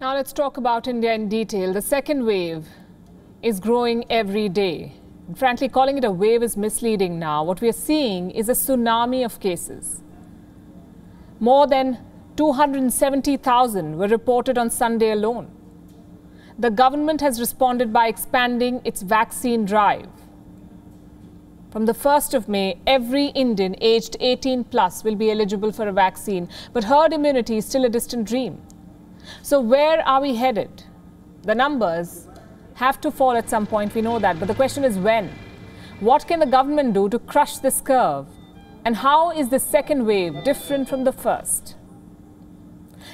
Now let's talk about India in detail. The second wave is growing every day. Frankly, calling it a wave is misleading now. What we are seeing is a tsunami of cases. More than 270,000 were reported on Sunday alone. The government has responded by expanding its vaccine drive. From the 1st of May, every Indian aged 18 plus will be eligible for a vaccine, but herd immunity is still a distant dream. So where are we headed? The numbers have to fall at some point, we know that, but the question is when? What can the government do to crush this curve? And how is the second wave different from the first?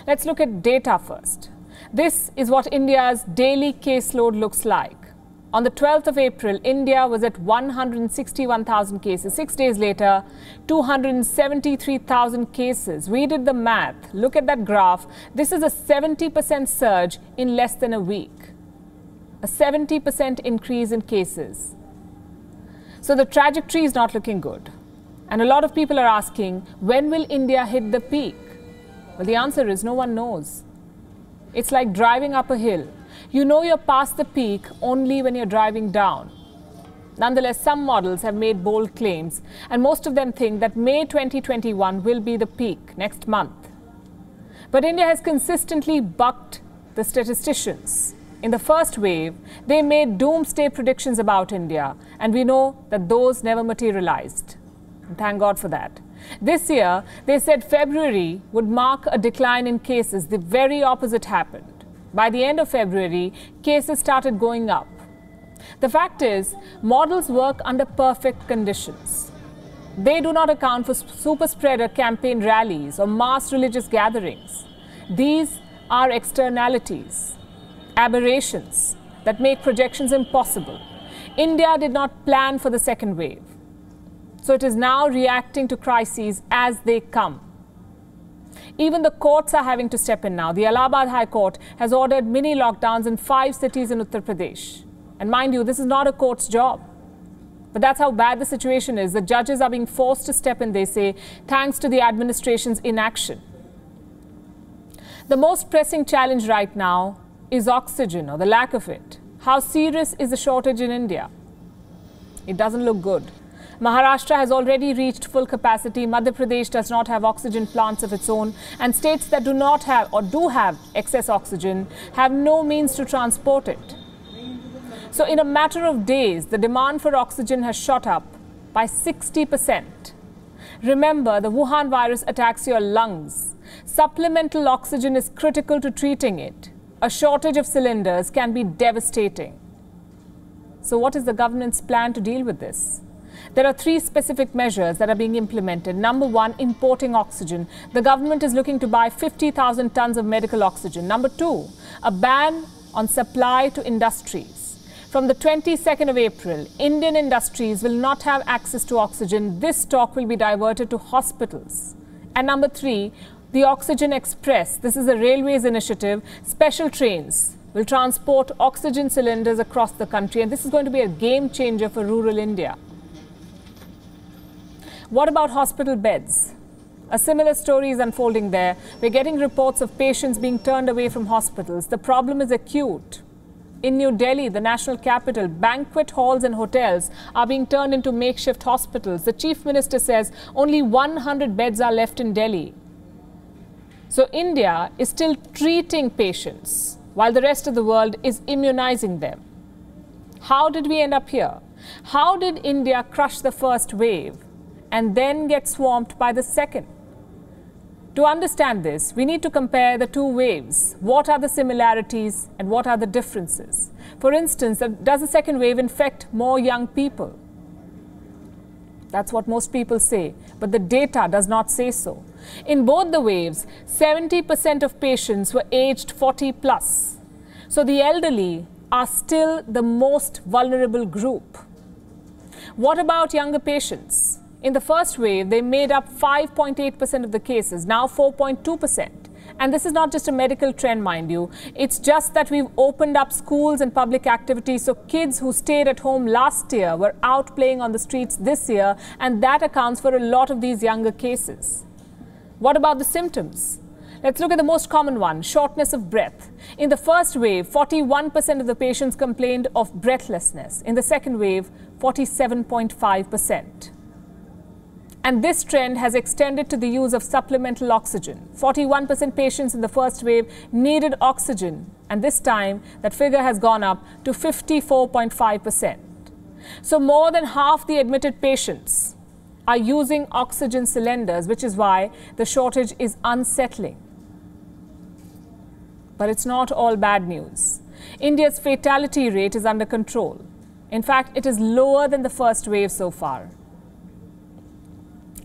Let's look at data first. This is what India's daily caseload looks like. On the 12th of April, India was at 161,000 cases. 6 days later, 273,000 cases. We did the math. Look at that graph. This is a 70% surge in less than a week. A 70% increase in cases. So the trajectory is not looking good. And a lot of people are asking, when will India hit the peak? Well, the answer is no one knows. It's like driving up a hill. You know you're past the peak only when you're driving down. Nonetheless, some models have made bold claims, and most of them think that May 2021 will be the peak next month. But India has consistently bucked the statisticians. In the first wave, they made doomsday predictions about India, and we know that those never materialized. And thank God for that. This year, they said February would mark a decline in cases. The very opposite happened. By the end of February, cases started going up. The fact is, models work under perfect conditions. They do not account for super spreader campaign rallies or mass religious gatherings. These are externalities, aberrations that make projections impossible. India did not plan for the second wave. So it is now reacting to crises as they come. Even the courts are having to step in now. The Allahabad High Court has ordered mini lockdowns in 5 cities in Uttar Pradesh. And mind you, this is not a court's job. But that's how bad the situation is. The judges are being forced to step in, they say, thanks to the administration's inaction. The most pressing challenge right now is oxygen, or the lack of it. How serious is the shortage in India? It doesn't look good. Maharashtra has already reached full capacity. Madhya Pradesh does not have oxygen plants of its own, and states that do not have or do have excess oxygen have no means to transport it. So in a matter of days, the demand for oxygen has shot up by 60%. Remember, the Wuhan virus attacks your lungs. Supplemental oxygen is critical to treating it. A shortage of cylinders can be devastating. So what is the government's plan to deal with this? There are 3 specific measures that are being implemented. Number 1, importing oxygen. The government is looking to buy 50,000 tons of medical oxygen. Number 2, a ban on supply to industries. From the 22nd of April, Indian industries will not have access to oxygen. This stock will be diverted to hospitals. And number 3, the Oxygen Express. This is a railways initiative. Special trains will transport oxygen cylinders across the country. And this is going to be a game changer for rural India. What about hospital beds? A similar story is unfolding there. We're getting reports of patients being turned away from hospitals. The problem is acute. In New Delhi, the national capital, banquet halls and hotels are being turned into makeshift hospitals. The chief minister says only 100 beds are left in Delhi. So India is still treating patients while the rest of the world is immunizing them. How did we end up here? How did India crush the first wave and then get swamped by the second? To understand this, we need to compare the 2 waves. What are the similarities and what are the differences? For instance, does the second wave infect more young people? That's what most people say, but the data does not say so. In both the waves, 70% of patients were aged 40 plus. So the elderly are still the most vulnerable group. What about younger patients? In the first wave, they made up 5.8% of the cases, now 4.2%. And this is not just a medical trend, mind you. It's just that we've opened up schools and public activities, so kids who stayed at home last year were out playing on the streets this year, and that accounts for a lot of these younger cases. What about the symptoms? Let's look at the most common one, shortness of breath. In the first wave, 41% of the patients complained of breathlessness. In the second wave, 47.5%. And this trend has extended to the use of supplemental oxygen. 41% patients in the first wave needed oxygen, and this time that figure has gone up to 54.5%. So more than half the admitted patients are using oxygen cylinders, which is why the shortage is unsettling. But it's not all bad news. India's fatality rate is under control. In fact, it is lower than the first wave so far.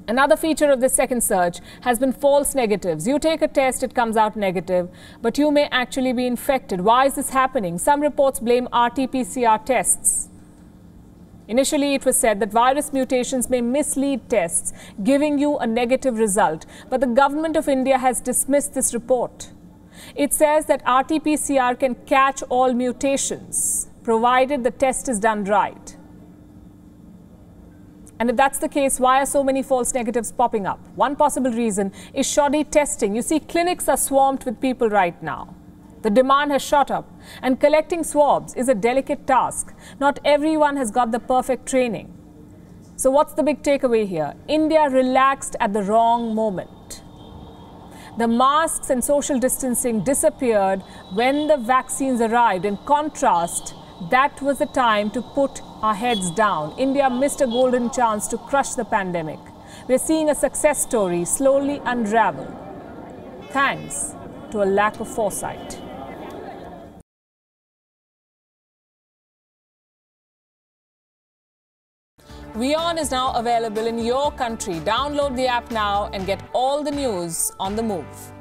Another feature of this second surge has been false negatives. You take a test, it comes out negative, but you may actually be infected. Why is this happening? Some reports blame RT-PCR tests. Initially, it was said that virus mutations may mislead tests, giving you a negative result. But the government of India has dismissed this report. It says that RT-PCR can catch all mutations, provided the test is done right. And if that's the case, why are so many false negatives popping up? One possible reason is shoddy testing. You see, clinics are swamped with people right now. The demand has shot up, and collecting swabs is a delicate task. Not everyone has got the perfect training. So what's the big takeaway here? India relaxed at the wrong moment. The masks and social distancing disappeared when the vaccines arrived. In contrast, that was the time to put our heads down. India missed a golden chance to crush the pandemic. We're seeing a success story slowly unravel, thanks to a lack of foresight. Vion is now available in your country. Download the app now and get all the news on the move.